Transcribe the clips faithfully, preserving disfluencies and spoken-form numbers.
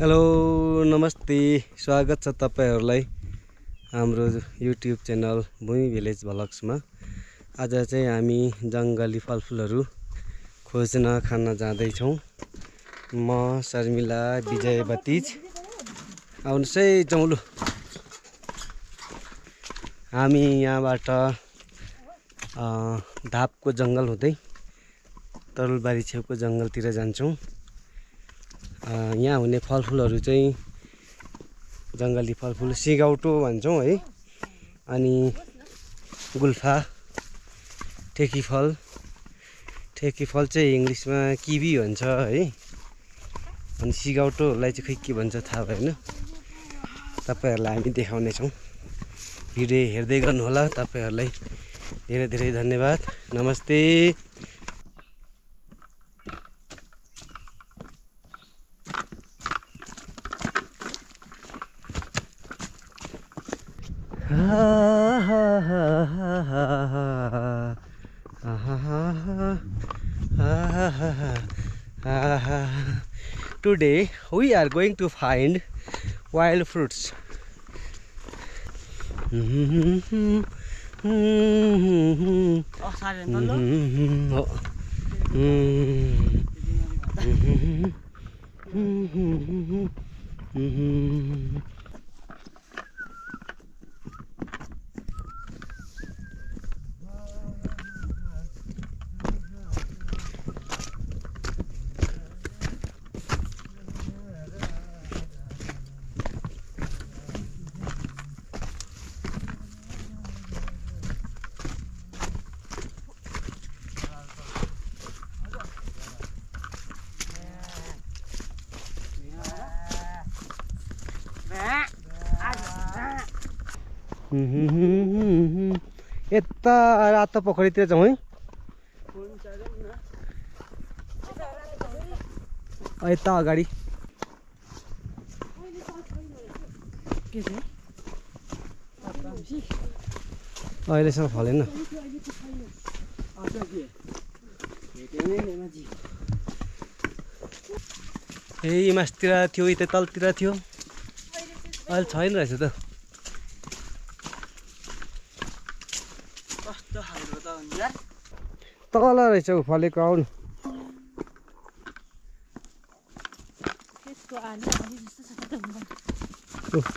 Hello नमस्ते, स्वागत छ तपाईहरुलाई हाम्रो YouTube channel Bhumi village vlogs मा। आज चाहिँ हामी जंगली फलफुलहरु खोज्न खान जाँदै छौं। म शर्मिला विजय भतिज आउनुस् है जाउँलु। हामी यहाँबाट अ धापको जंगल हुँदै तरुलबारी छेउको जंगलतिर जान्छौं। यहाँ हुने फलफुलहरु चाहिँ जंगली फलफुल सिगाउटो भन्छौं है, अनि गुल्फा, ठेकी फल, ठेकी फल चाहिँ इंग्लिशमा किवी भन्छ है, अनि सिगाउटोलाई चाहिँ खै के भन्छ थाहा भएन। तपाईहरुलाई हामी देखाउने छौं, भिडियो हेर्दै गर्नु होला। तपाईहरुलाई धेरै धेरै धन्यवाद, नमस्ते। Today we are going to find wild fruits. यता रातो पोखरीतिर जाउँ है, यता अगाडि अहिलेसम्म फलेन। ए मासतिर थियो, यता तलतिर थियो, अहिले छैन रहेछ त। तल रहेछ उ फलेको, आउनु।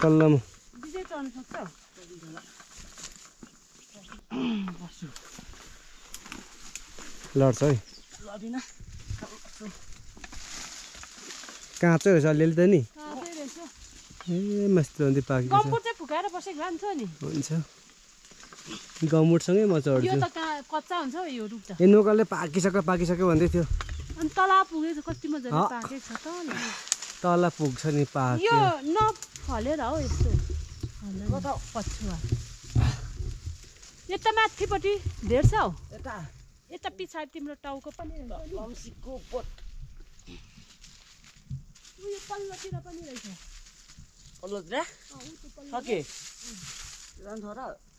तल्लमा लड्छ है, काँचै रहेछ अलिअलि त नि। ए मस्ती पाकेको हुन्छ, गमोटसँगै म चढ्छु। ए नोकाले पाकिसक्यो पाकिसक्यो भन्दै थियो, तल पुग्छ नि। पाक्यो नफलेर हो यस्तो, यता माथिपट्टि भेट्छ हौ, यता पछाडि तिम्रो टाउको पनि पल्लोतिर पनि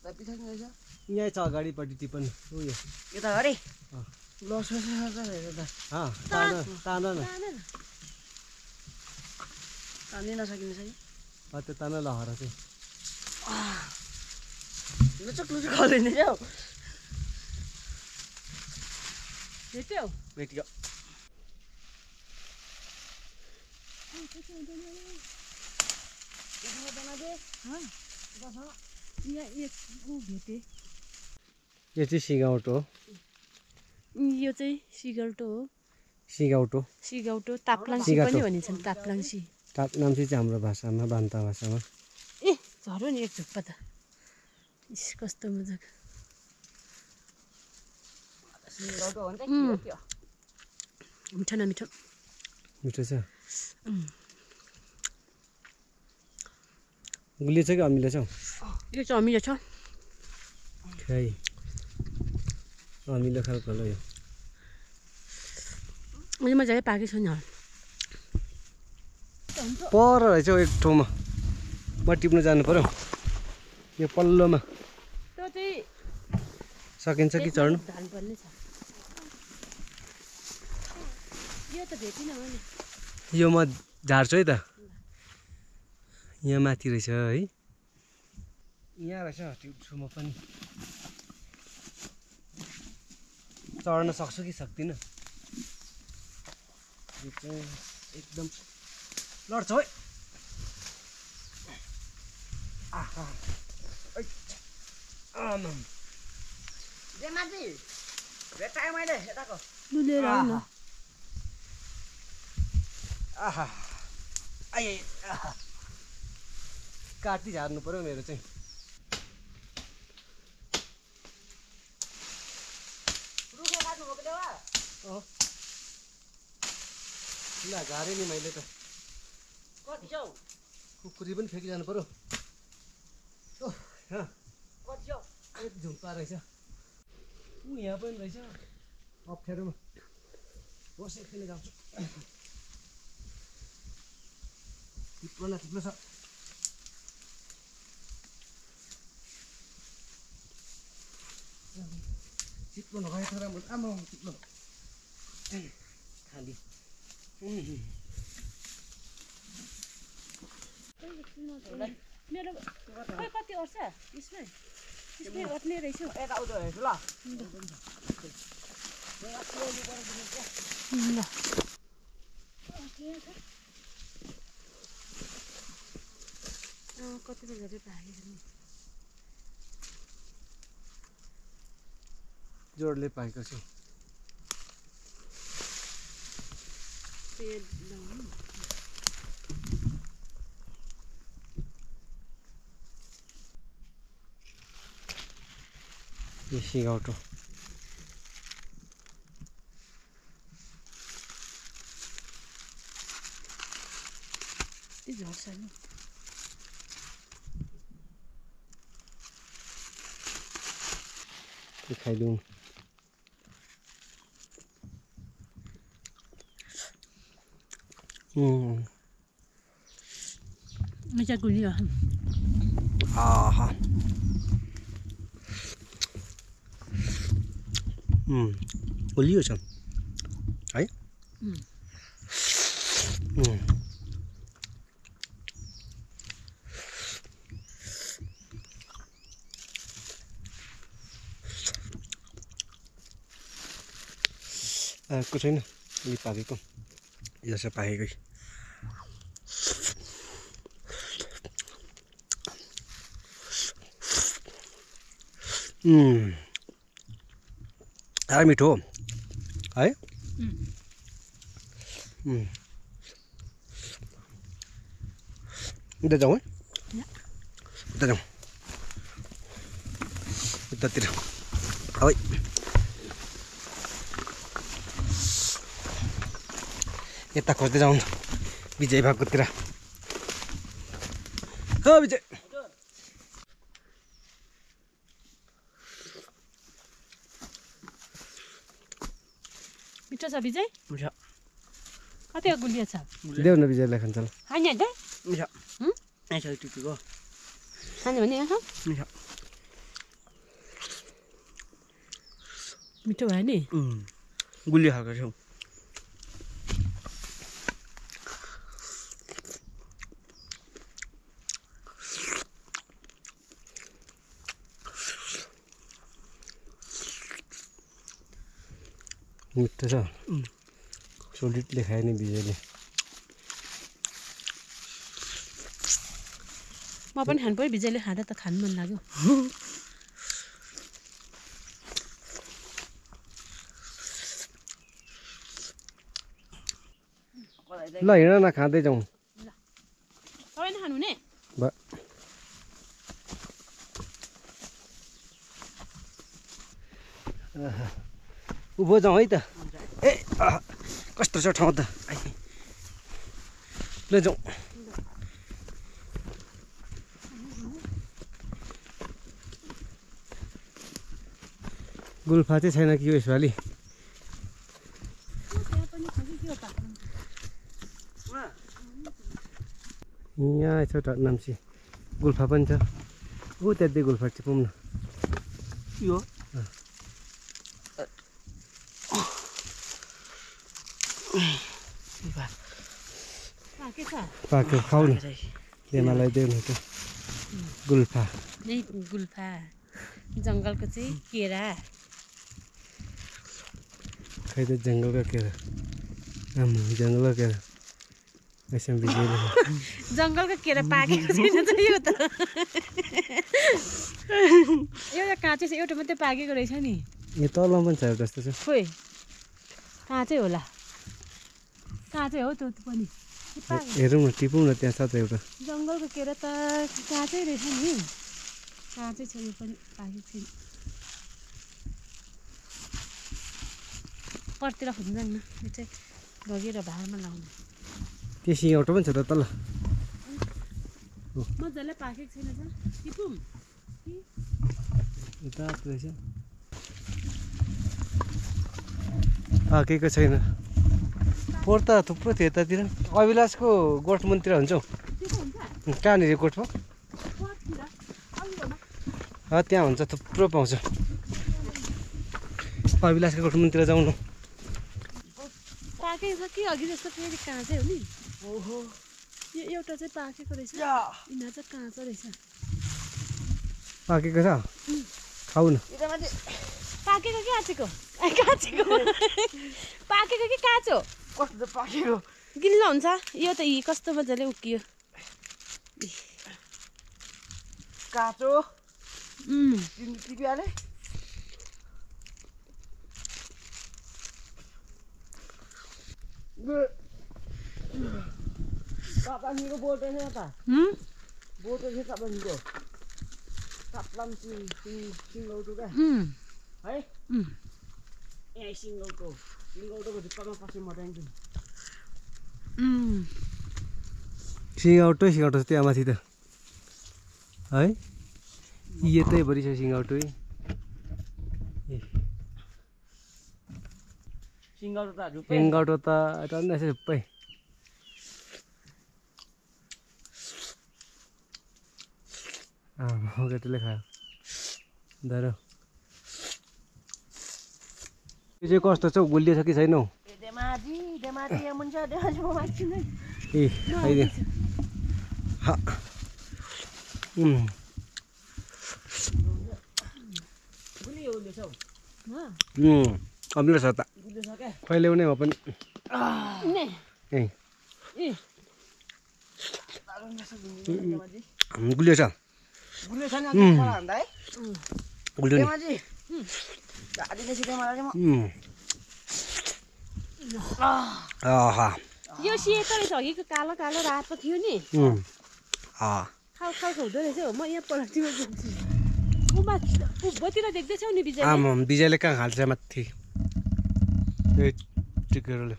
रहेछ। यहाँ छ अगाडिपट्टि ती पनि उयो यता अरे तान्न नसकिन्छ है, त्यो तान्न लहरा चाहिँ लुचुक लुचुक हाल्दैन क्या हौ। भेट्यो भेट्यो यो चाहिँ सिगाउटो हो, यो चाहिँ सिगाउटो हो। सिगाउटो सिगाउटो ताप्लाङसी पनि भनिन्छ, ताप्लाङसी ताप्लाङसी चाहिँ हाम्रो भाषामा, बान्ता भाषामा। ए झर्यो नि एक झुप्पा त, इस कस्तो मजाको मिठो न मिठो मिठो छ। गुलियो छ कि अमिलो छ? यो चाहिँ अमिलो छ खै, अमिलो खालको ल यो। अहिले मजाले पाकेको छ नि, पर रहेछ एक ठाउँमा, म टिप्नु जानु पर्यो। यो पल्लोमा सकिन्छ कि चढ्नु? यो म झार्छु है त। यहाँ माथि रहेछ है यहाँ रहेछ हटिउछु म पनि चढ्न सक्छु कि सक्दिन यो चाहिँ एकदम लड्छ है आहा ए आमम जे माथि भेटाए मैले यताको लुलेर आउन आहा आइ आहा काटी झार्नु पर्यो मेरो चाहिँ रुखे काट्नु भएको देवा हो ला झारे नि मैले त कति छौ कुकुरी पनि फेकि जानु पर्यो ओ ह कति छौ एक झुम्पा रहेछ उ यहाँ पनि रहेछ अप्ठ्यारोमा बसे फेले जाउँछु तिप्रो न तिप्रो छ चिप्लो नभए त राम्रो आमा चिप्लो खाली मेरो खै कति गर्छ यसमै यसमै गर्ने रहेछ एता उदो हेर्छु ल ल कति धेरै भागिदिनु जोडले पाएको छु यो सिगाउटो इज हसन देखाइदिउँ Mm. It's a good one. Ah. Hmm. Olive oil. Hey. Hmm. Hmm. Ah, good one. Let me take it. Yes, I pay it. Hmm. Are we too? Hey. Hmm. Hmm. Where are we? Yeah. Where are we? Where are we? Hey. यता खोज्दै जाउँ विजय भागतिर हो विजय मिठो छ विजय मिठो कति गुलिया छ देऊ न विजयलाई खान्छ ल हैन हैन मिठो हम यसो टिपिको खान्छ भने यहाँ मिठो मिठो भयो नि गुलिया खाएको छौ मिठो छ सोलिडले खाए नि बिजले म पनि खान पर्यो बिजले खाँदा त खान मन लाग्यो ल हिँड न खाँदै जाउँ ल सबैले खानु हुने भ आहा उभो जाउँ है त ए कस्तो छ ठाउँ त ल जाउँ गुल्फा चाहिँ छैन कि यो यसपालि यहाँ यसो नाम्ची गुल्फा पनि छ ऊ त्यहाँ गुल्फा टिपौँ न यो Pak, kau ni. ये मलाई देख्नु त गुल्फा नै गुल्फा जंगलको चाहिँ केरा खै त जंगलको केरा हम जंगलको केरा यसम बिजेल जंगलको केरा पाकेको छैन त यो त एउटा काँचै छ एउटा मात्रै पाकेको रहेछ नि यो तलमा पनि छ एउटा जस्तो छ खोइ काँचै होला काँचै हो त्यो पनि हेरौँ न टिपौँ न त्यहाँ छ त एउटा जङ्गलको केरा त काँचै रहेछ नि काँचै छ यो पनि पाकेको छैन परतिर खुन्दा नि यो चाहिँ लगेर भारमा लाउने त्यसै एउटा पनि छ त तल मजाले पाकेको छैन त टिपौँ यता रहेछ पाकेको छैन पोर त थुप्रो थियो यतातिर अभिलाषको गोठमुनतिर हुन्छौ कहाँनिर गोठमा त्यहाँ हुन्छ थुप्रो पाउँछ अभिलाषको गोठमुनतिर जाउँ न पाकेको छ कि अघि जस्तो फेरि काँचै हो नि ओहो यो एउटा चाहिँ पाकेको रहेछ यिनीहरू चाहिँ काँचो रहेछ पाकेको छ खाऊ न पाकेको के काँचेको काँचेको पाकेको के काँचो कस्तो पाकेको गिल्लो हुन्छ यो त इ कस्तो मजाले उकियो काँचो उम् टिपिहाले कापानीको बोटो छ त हम बोटो छ कापानीको काप्लाम सिङ सिङ लौटुका हम है हम ए सिङ लौटो सिंगाउटो सिंगाउटो त्यहाँ माथि त है यतै भरि छ सिंगाउटो सिंगाउटो त झन्डै सबै आमा केटीले खायो दारो यो कस्तो छ गुलियो छ कि छैन हौ देमाजी देमाजी यहाँ मुन्छ देमाजी म मान्छिन ए हैन ह उम गुलियो हो छ न उम अम्ले छ त गुलियो छ के पहिले उनी हो पनि नै ए ए गुलियो छ गुलियो छ नि अनि पढा भन्दा है गुलियो देमाजी दादी ले सिधै मलाई म आहा यो सेतो रहेछ अघिको कालो कालो रातो थियो नि आ खाउ खाउ हुँदो रहेछ हो म यहाँ पलटीमा जान्छु उमा उभतिर देख्दै छौ नि बिजयले आम बिजयले कहाँ हाल्छ माथि ए टिकरले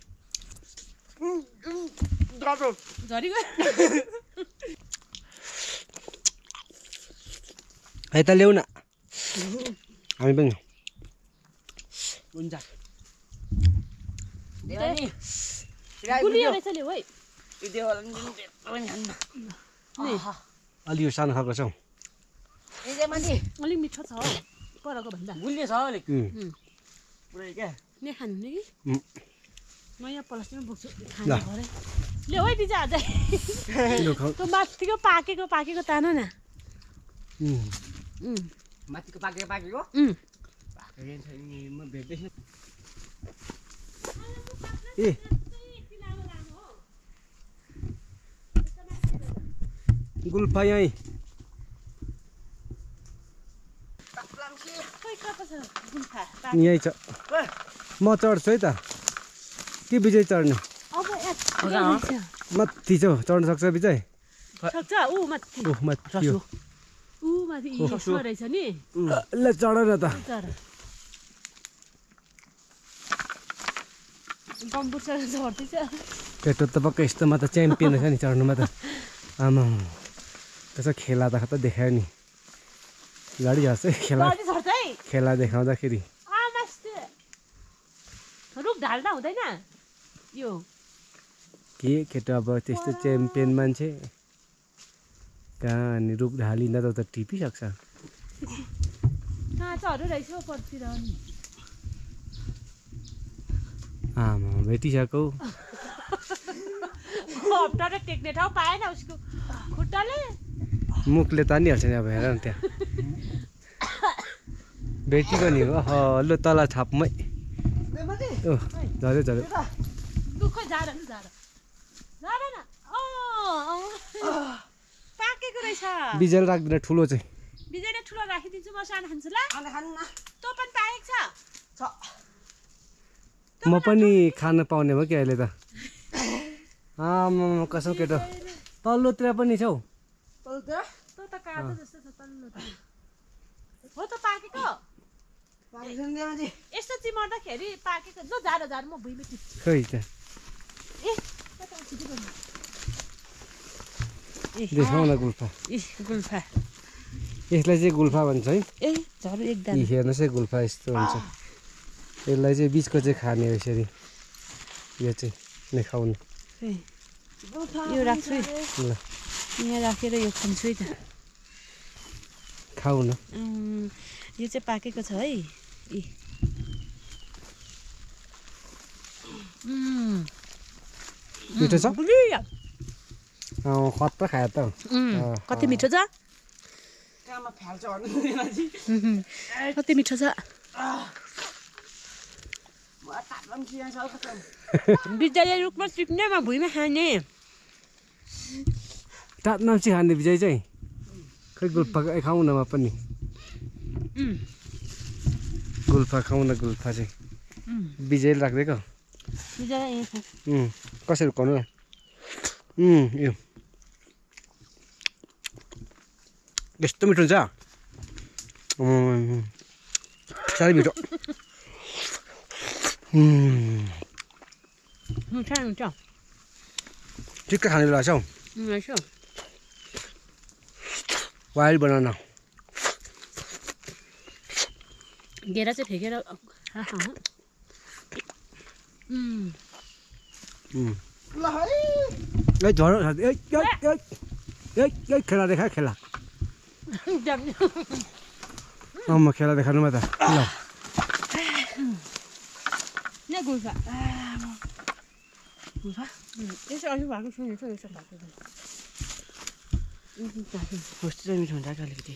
गाडो झरी गयो है त ल्याउन हामी पनि गुन्जा देवानी गुलियो रहेछले होइ इ देवालन दिन पनि हान्न नि अलि यो सानो खाको छौ ए देमानी अलि मिठो छ परको भन्दा गुलियो छ अलि पुरै के नि खान्नु नि म यहाँ प्लास्टिकमा बोक्छु खाने भरे ले होइ बिजा अझै त्यो माथिको पाकेको पाकेको तानो न उम् माथिको पाकेको पाकेको उम् ए गुल्फा यही यही छ म चढ्छु है त के विजय चढ्ने माथि छ चढ्न सक्छ विजय ल चढ न त पेटो त पक्कै यस्तोमा त च्याम्पियन रहेछ नि चढ्नुमा त आमा त्यसो खेला त देखायो नि गाडी झर्छ है खेला खेला देखाउँदाखेरि रुख ढाल्दा हुँदैन यो के केटो अब त्यस्तो च्याम्पियन मान्छे कहाँ अनि रुख ढालिँदा त टिपिसक्छ काँचोहरू रहेछ पछितिर अनि आमा भेटिसक्यो हप्ता टेक्ने ठाउँ पाएन उसको मुखले तानिहाल्छ नि अब हेर न त्यहाँ बेटी पनि हो हल्लो तल छापमै ओ झरे झरे दुखै झार न झार झार न ओ पाकेको रहेछ बिजल राख्दिन ठुलो चाहिँ बिजल ठुलो राखिदिन्छु म सानो खान्छु ल अनि खानु न तँ पनि पाएको छ छ म पनि खान पाउने भयो के अहिले त आमा कसम केटो तल्लोतिर पनि छ हौ तल्लोतिर त त काटो जस्तो छ तल्लो हो त पाकेको पार्जन्दै मान्छे यस्तो चिमर्दाखेरि पाकेको ल झारो झारो म भुइँमा टिप्छु खै त ए कता छिटो गर्नु ए देखाउँ न गुल्फा ए गुल्फा यसलाई चाहिँ गुल्फा भन्छ है ए झारो एकदम हेर्नुस् है गुल्फा यस्तो हुन्छ यसलाई चाहिँ बीचको चाहिँ खाने हो यसरी यो चाहिँ देखाउनु यो राख्छु ल यहाँ राखेर यो खान्छु त खाऊ न यो चाहिँ पाकेको छ है ए मिठो छ खत खायो त कति मिठो छ कति मिठो छ विजय रुखमा टिप्नेमा भुइँमा खाने टाट नाम्ची खाने विजय चाहिँ खै गुल्फा खाउँ न म पनि गुल्फा खाउँ न गुल्फा चाहिँ विजय राखिदिएको कसरी खाउनु ल यो यस्तो मिठो हुन्छ साह्रै मिठो मिठा हुन्छ ठिक्क खाने बेला छ हौ वाइल्ड बनाना घेरा चाहिँ फेकेर खेला देखा खेला म खेला देखाउनुमा त ल गुल्फा गुल्फा यसो अझै भएको छैन यसो यसो भएको छैन होस्टेल मिठो हुन्छ अलिकति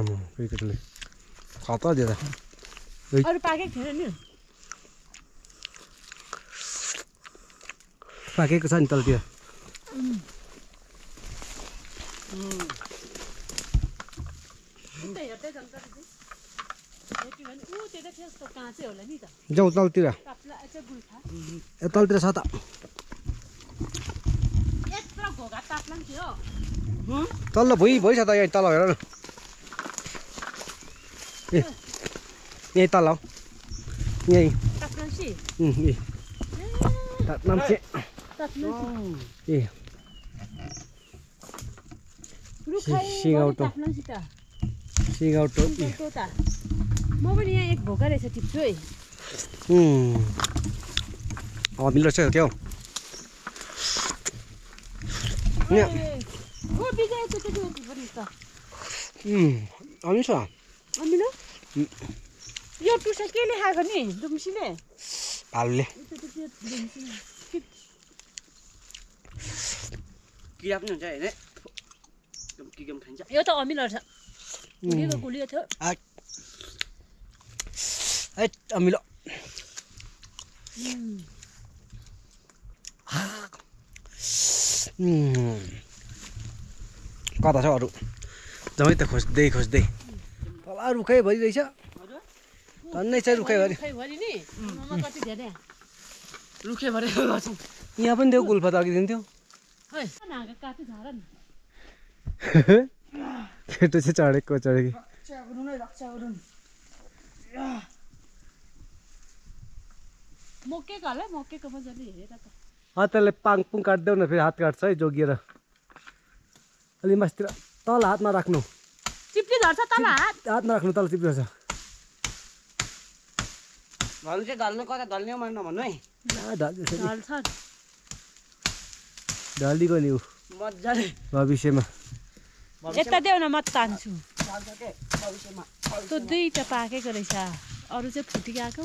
आमा केटोले खाता दिँदा अरू पाकेको थिएन नि पाकेको छ नि तलतिर जाऊ तलतिर ए तलतिर छ त तल भुइ भुइ छ त यहाँ तल हेर न ए यहीँ तल हौ यहीँ ए सिँगौटो सिँगौटो म पनि यहाँ एक भोका रहेछ टिप्छु है हमिलो छ क्या हौ अमिलो यो टुसा के लेखाएको नि दुम्सीले भालुले किरा पनि हुन्छ होइन खान्छ यो त अमिलो छ गुलियो थियो है अमिलो कता छ अरू जमै त खोज्दै खोज्दै तल रुखै भरि रहेछ धन्नै छ रुखै भरि रुखै भरि यहाँ पनि थियो गुल्फा त अघि दिन्थ्यो केटो चाहिँ चढेको चढेको मकैको होला मकैको मजाले हेरेर त अँ त्यसले पाङपुङ काटिदेऊ न फेरि हात काट्छ है जोगिएर अलि मासतिर तल हातमा राख्नु चिप्ली झर्छ तल हात हातमा राख्नु तल चिप्ली झर्छ ढल्नु चाहिँ ढल्नु कता ढल्ने हो मलाई नभन्नु है ढल्छ ढलिगयो नि ऊ मजाले भविष्यमा यता देऊ न म तान्छु त्यो दुईटा पाकेको रहेछ अरू चाहिँ फुटिगएको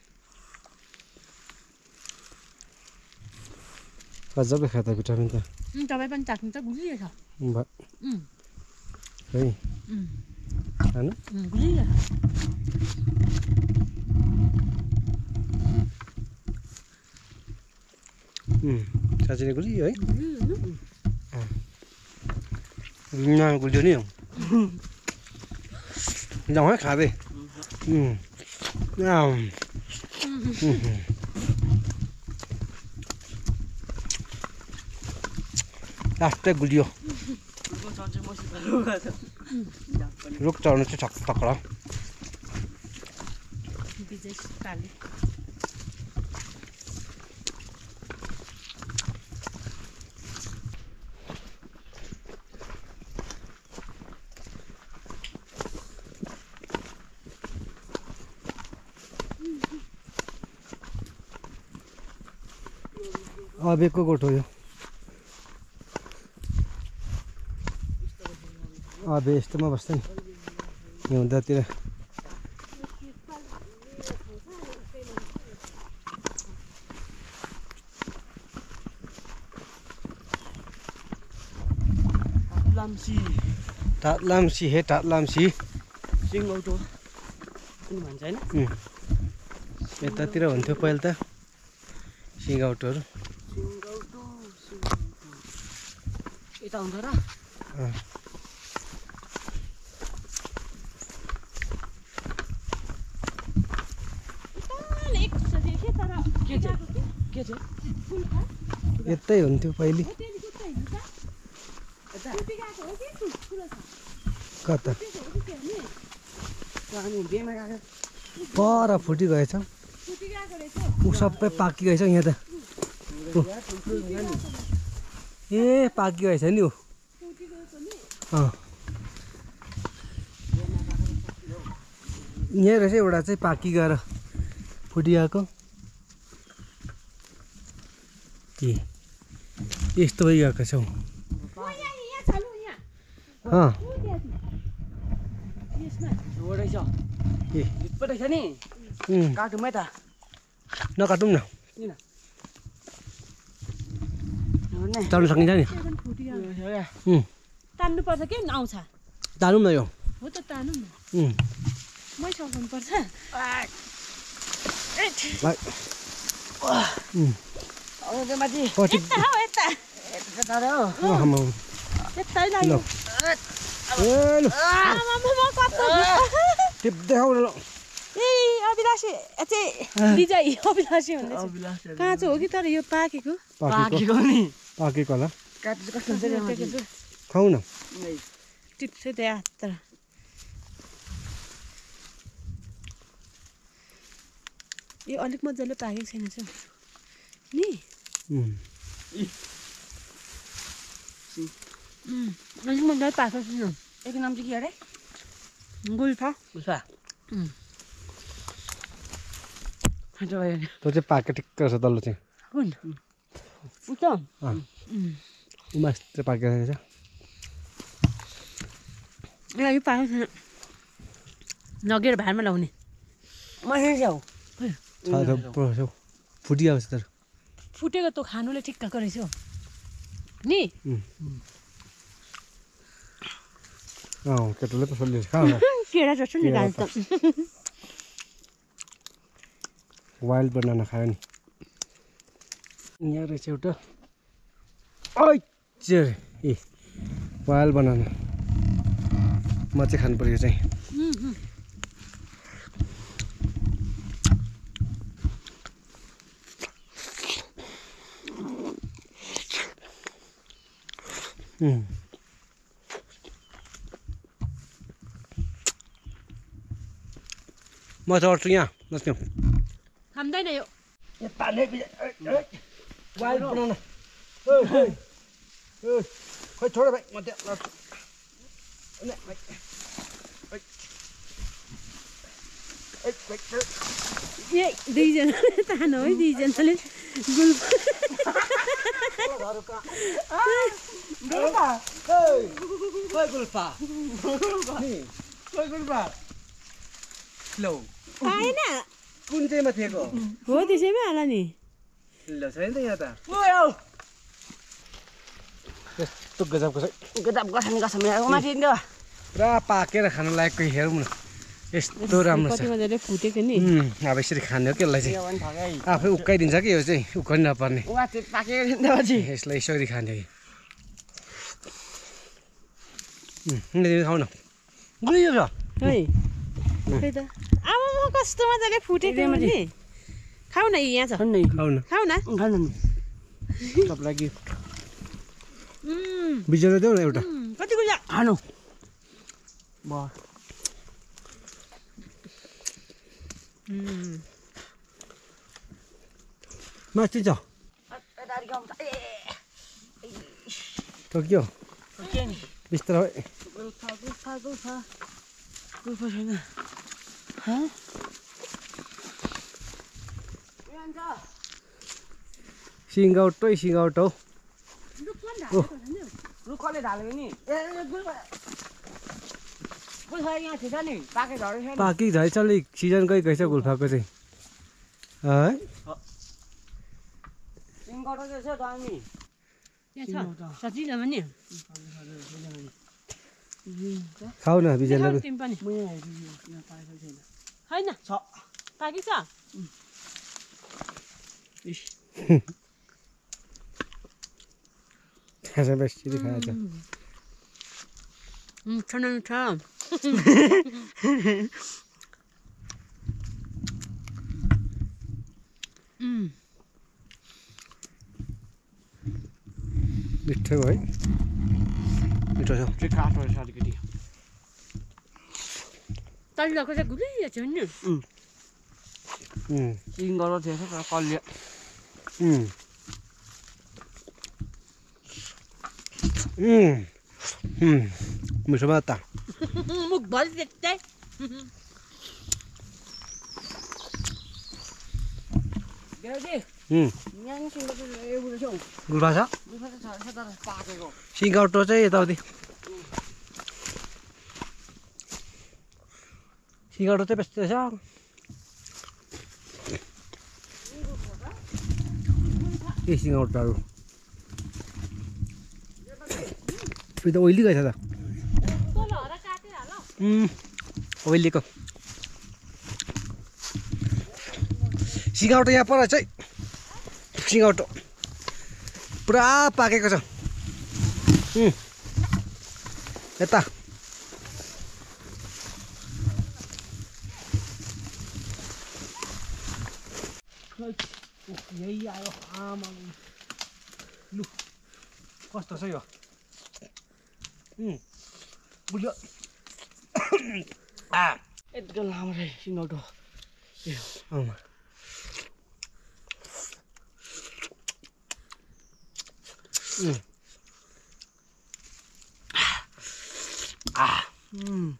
Fazla bir kadar vitamin de. Hmm, tabii ben takınca güzel çok. Bak. Hmm. Hey. Hmm. Ana? Hmm, güzel. हम्म साजिने गुली है ना गुल जनी हम जाओ है खा दे हम्म ना लास्ट गुलियो रुक जाओ ना तो चक तकड़ा अब एक को गोठो यो अब यस्तोमा बस्दैन यो हुँदातिर तातलाम्सी तातलाम्सी हे तातलाम्सी सिङ औटो पनि भन्छ हैन यतातिर हुन्थ्यो पहिला त सिङ औटोहरु Ita undara. Ah. Ita lek sadi ke tara. Kece. Kece. Fulka. Etta yontu paili. Etta. Kata. Kani bema gaga. Para futi gaya cha. Futi gaya kare cha. Usab pe paki gaya cha yeh ta. ये पाक गयो हैन नि हो टुटी गयो छ नि अ यहाँ रहेछ एउटा चाहिँ पाकी गएर फुटियाको के यस्तो भइगएको छ यहाँ यहाँ यहाँ यहाँ Tahu tak ni jadi? Hmm. Tanam pasal ke? Nau sah. Tanam dah yo. Betul tanam. Hmm. Mai cakap pasal. Baik. Hmm. Orang ke macam? Eta, eta. Eta dah. Wah mau. Eta dah yo. Eh, mama mama kata. Tip dah yo. Hey, अभिलाषी अचे विजय अभिलाषी भन्दै छ कहाँ छ हो कि तर यो पाकेको पाकेको नि पाकेको होला काट्छ कस्तो हुन्छ खाउ न टिप्स दे तर यो अलिक मजाले पाकेको छैन छ नि हम्म हम्म अलिक मजाले पाकेको छैन एक नाम चाहिँ के अरे गुल्फा गुल्फा तो जो पाकेटिक कर सकता है लोचे। कौन? उत्तम। हाँ। उम्मीद से पाके हैं क्या? ये पाके हैं। नौकेर बाहर में लाऊंगी। मज़े जाओ। हाँ तो पूरा जाओ। फूटी आओ इस तरह। फूटेगा तो खाने ले ठीक कर करें जो। नहीं? हाँ केटले तो सोल्ली खाओ। केरा तो सोल्ली डालता। Wild banana खाएँ यहाँ रहेछ एउटा ओइ चेरे ए पायल बनाना मचे खान पर ये चाहिए हम्म मत और ट्रिया मत क्यों हम दे नहीं हो ये पाले भी पायल बनाना कोई छोड़ भाई मत Wait, wait, wait, wait, wait, wait. Yeah, these are the noise, these are the good. Gulpa, hey, Gulpa, Gulpa, slow. I know. Kunte Matego. What is it, Alani? Los Angeles. Well, just took us up. Get up, got him, got some. I'm not in there. Packer and like a helmet. It's too ramble. I wish it can look like it. I feel quite in Zaki, who couldn't up on it. What is Packer in the G? It's like Shorty Candy. Hey, I'm a customer that I put it in me. How many years? How many? How many? Stop like you. Hm, be sure to do it. What do you got? I know. More. Mm. Matito. Tokyo. Okay. Destroy. Go, go, go, go. Go for it. Huh? Yanda. Sing out toy, sing out to. Look what I done. Look Paki died, Charlie. She didn't go to the packaging. All right, how now? We didn't have him. Hi, not Pakistan. Has a best. Turn on the top. Mm. It's too late. It's a trick after a shot of goody. That's like a goody, it's a new. Hm. Hm. You can go to the other call yet. Hm. Hm. Hm. Mushmata. Mug bol dekte. Gadi. Hmm. Yang singgah tu leh bulu jong. Bulu apa? Bulu apa? Satu ratus empat kilo. Singgah tu je, tahu di. Singgah tu je pasti jang. Ini singgah tu. Itu oily guys ada. Hmm, oil देखो। सिंगाउट यहाँ पर अच्छा, सिंगाउट पूरा पाके करो। हम्म, ये ता। यही आयो हाँ मालूम। लू, कौस्ता सही हो। हम्म, बुलिया। Ah, it's gonna hammer it. You know, yeah. Oh my. Mm. Ah. Mm.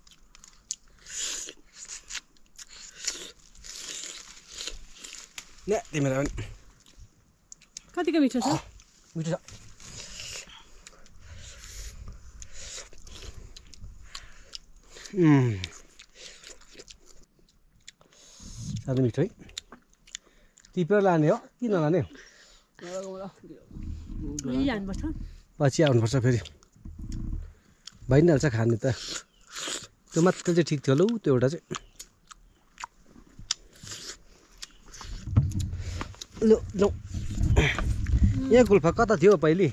Ne, dime la ven. ¿Cuánto que me echas? Me echas. Hmm. Sao đi mít tí bơ là nè, tí nào là nè. Đi ăn bớt thôi. Ba chị ăn bớt sao phải đi. Bánh nào chắc hẳn người ta. Tôi mắt tôi chỉ thích thừa lú tiểu đó chứ. Lụ lụ. Nhớ gulpa có ta thiếu ở bảy đi.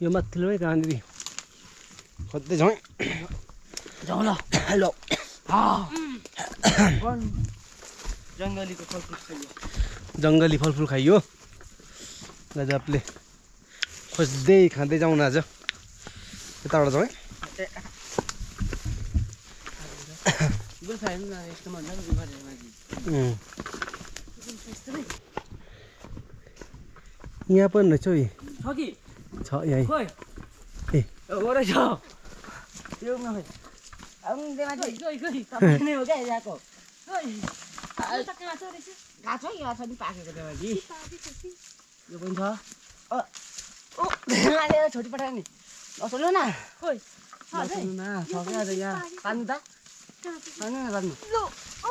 Nhớ mắt thiếu cái ăn đi. खोज्दै जाऊ जाऊ ल hello हा जंगली को फल फूल खाइयो जंगली फल फूल खाइयो गजबले खोज्दै खाँदै जाऊ न आज यताबाट जाऊ है गुल खाइनु न यस्तो मजा गुफाले माथि हम्म यहाँ पनि रहेछ है छ कि छ यही खोइ ए ओरे छ त्यो म खोइ आउँ देमा खोइ खोइ खोइ तपाईं नै हो के याको खोइ सक्केमा छ रहेछ गाछ हो या छ नि पाकेको देमा जी यो पनि छ ओ ओ माले छोटी पठायो नि नसोल्नु न खोइ छ है नसोल्नु न छ के यहाँ पानी त पानी न पानी लो ओ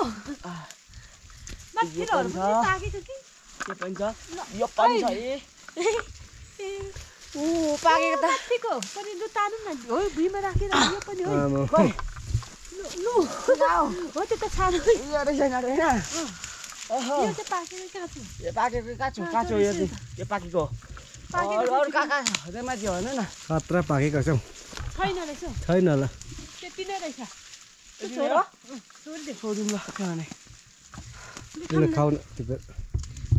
माथिहरु पनि पाकेको कि यो पनि छ यो पनि छ ए ओ पाकेको त पाकेको पनि लुतानु न हो भुइँमा राखेर यो पनि हो लु जाऊ हो त्यो त छानो यो रहेछ नाडे हैन ओहो यो त पाकेको काचो यो पाकेको काचो काचो यो यो पाकेको पाकेको अरु काका हदैमा जे हैन न खतरा पाकेको छ छैन रहेछ छैन ल त्यति नै रहेछ छोरो छोरी दे छोरी ल खाने ले खाउन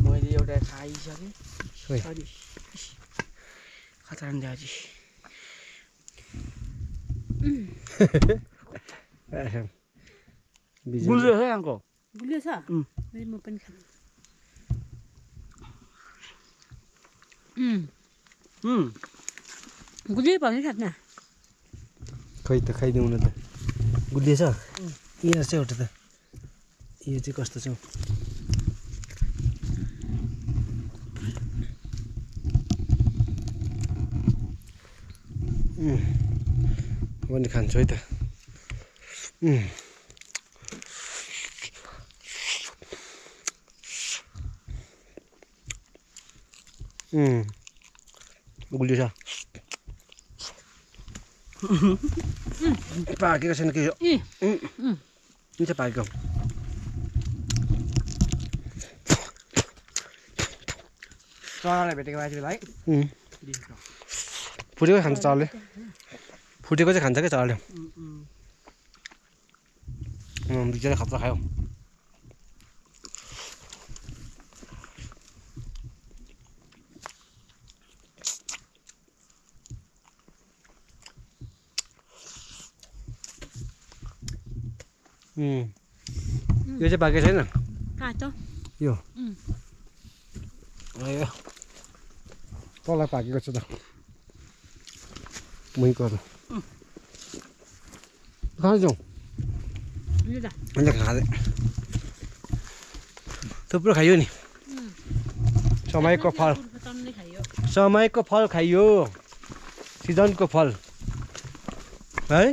मैले एउटा खाइसके सरी खतरा नजाजी गुलियो है अंको गुलियो छ मेरो म पनि खानु हम्म गुलियो पनि खात्न खै त खाइदिउँ न त गुलियो छ यहाँ छ एउटा त यो चाहिँ कस्तो छ पनि खान्छु है त गुलियो छ पाकेको छैन के यो चाहिँ पाकेको चराले भेटेको मान्छेलाई फुटेको खान्छ चराले फुटेको चाहिँ खान्छ के चराले बिचरा खतरा खायो यो चाहिँ पाकेको छैन काँचो यो तल पाकेको छ त मुई कर खा जाऊ खा दे थुप्रो खाइयो नि समयको फल समयको फल खाइयो सिजनको फल है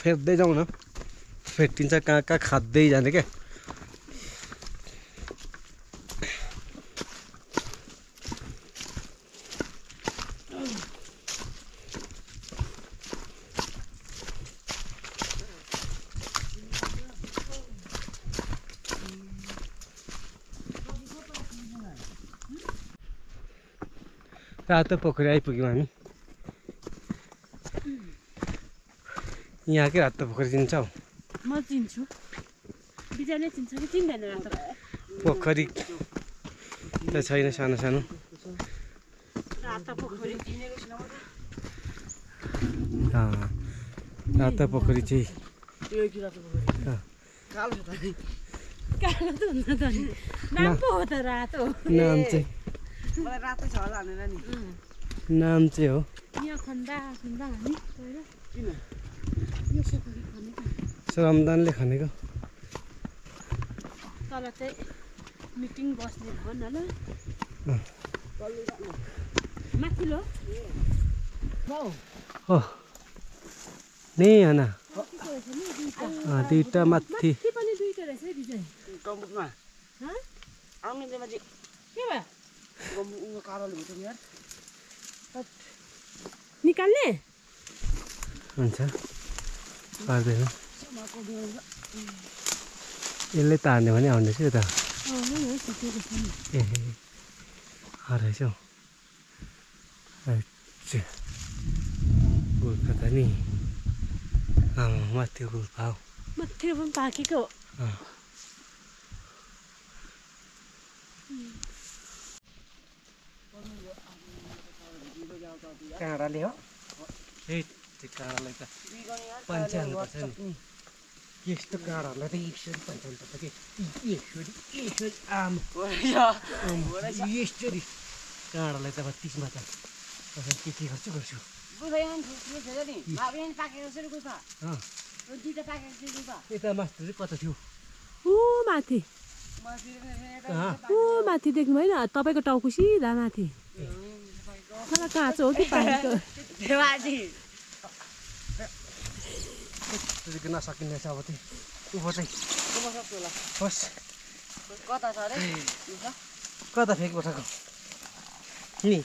फेट्दै जाऊ न फेटिन्छ कहाँ कहाँ खाँदै जाने क्या रातो पोखरी आइपुग्यौँ हामी यहाँ के रातो पोखरी चिन्छ हौ म चिन्छु बिजयले चिन्छ कि चिन्दैन रातो पोखरी त छैन सानो सानो रातो पोखरी चिनेको छैन म त रातो पोखरी चाहिँ यो कि रातो पोखरी कालो छ त कालो त हुन्छ त नाम पो हो त रातो नाम चाहिँ मलाई रातो छ होला भनेर नि नाम चाहिँ हो यहाँ खन्दा खन्दा हामी गएर किन रमदानले खानेको तल चाहिँ मिटिङ बस्ने हो न ल माथिलो नै हैन दुईटा माथि पनि दुईटा रहेछ है बिजय गम्बुकमा ह आउने देमाजी के भयो गम्बुक कारणले हुन्छ नि यार निकाल्ने हुन्छ पार्दैन यसले तान्ने भने आउँछ नि त ए अरे छ अच्छा गोल्फा त नि आम माथि गोल्फा हो माथि पनि पाकेको काँडाले हो ए त्यो काँडाले त पञ्चान पर्छ नि यस्तो काँडाले त एकचोटि पञ्चान पर्छ के एकचोटि एकचोटि आम एकचोटि काँडाले त बत्तीसमा त के के गर्छु गर्छु यता मास्टर कता थियो ऊ माथि ऊ माथि देख्नु भएन तपाईँको टाउको सिधा माथि मलाई काँचो हो कि पानीको नसकिने छ अब त्यो उभो चाहिँ होस् कता छ अरे कता फेक पठाएको नि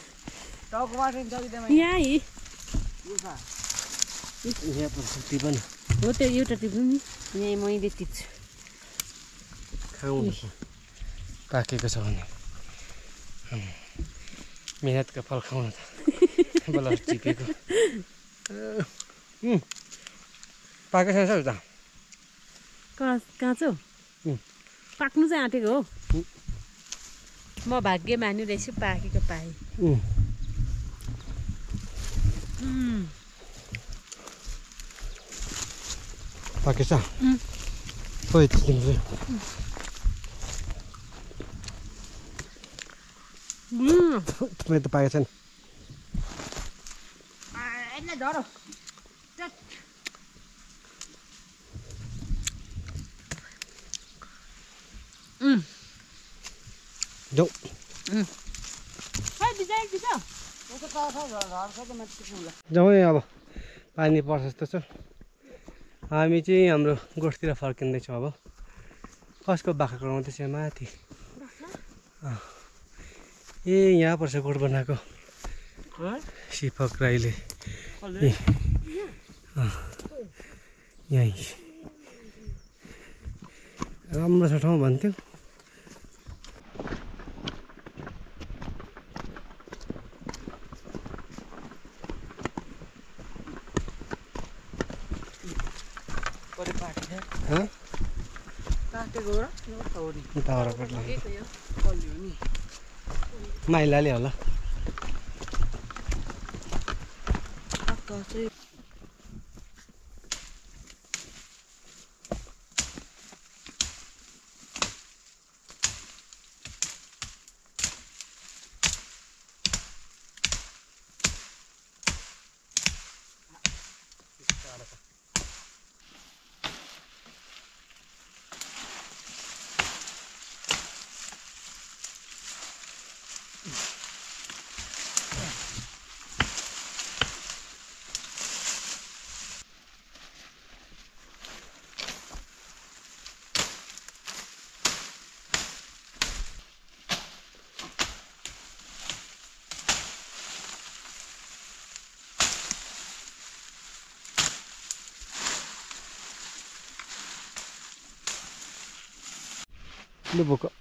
टाउकोबाट यहाँ टिप हो त्यो एउटा टिप्नु नि यहाँ मैले टिप्छु खाउनु पाकेको छ भने मेहनत का फल खाऊँ बल्ल चिपेको पाके छ उता काँचो पाक्नु चाहिँ आँटेको हो म भाग्य मान्नु रहेछु पाकेको पाएँ पाके छ मैं तो पाया था ना इतना डरो हम्म जो हम्म है बिचार बिचार वो तो कहाँ था राम से तो मैं किसूंगा जाओ ये अब पानी पास तो सर हाँ मिची हम लोग गोष्टी रफ़ार करने चाहो बस को बाकी करों तो सेमाया थी हाँ ए यहाँ पर्छ गोड बनाको सिपक राईले यही राम्रो छ ठाउँ भन्थ्यो माइलाले होला ले बोको ले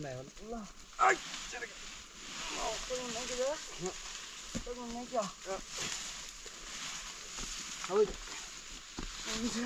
लायो ल आइ चले म कोइ न के जा कोइ न के हाउ हुन्छ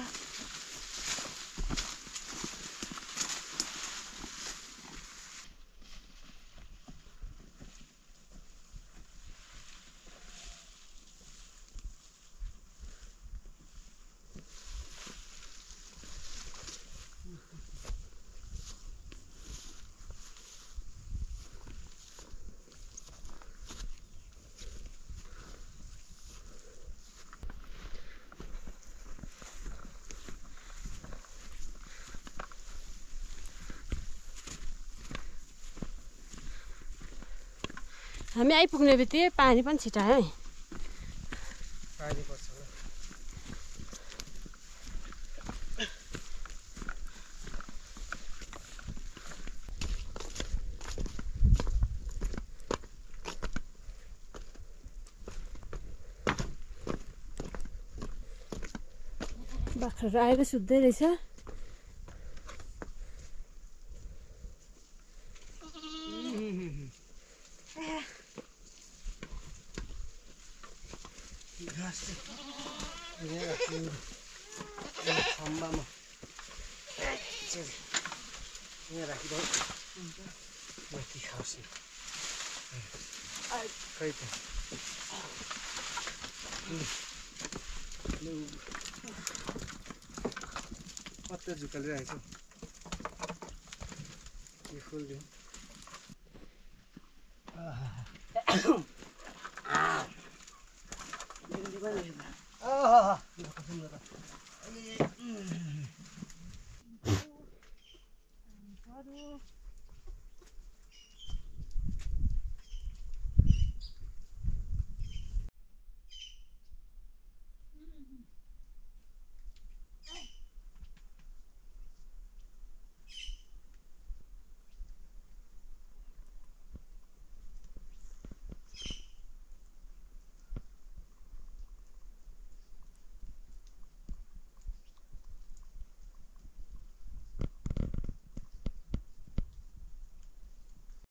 हामी आइपुग्ने बित्तिकै पानी पनि छिटायो है पानी पर्छ बाख्रा आएर सुत्दै रहेछ। पत्ता झुकालिरहेछ यो फुल दिउ आहा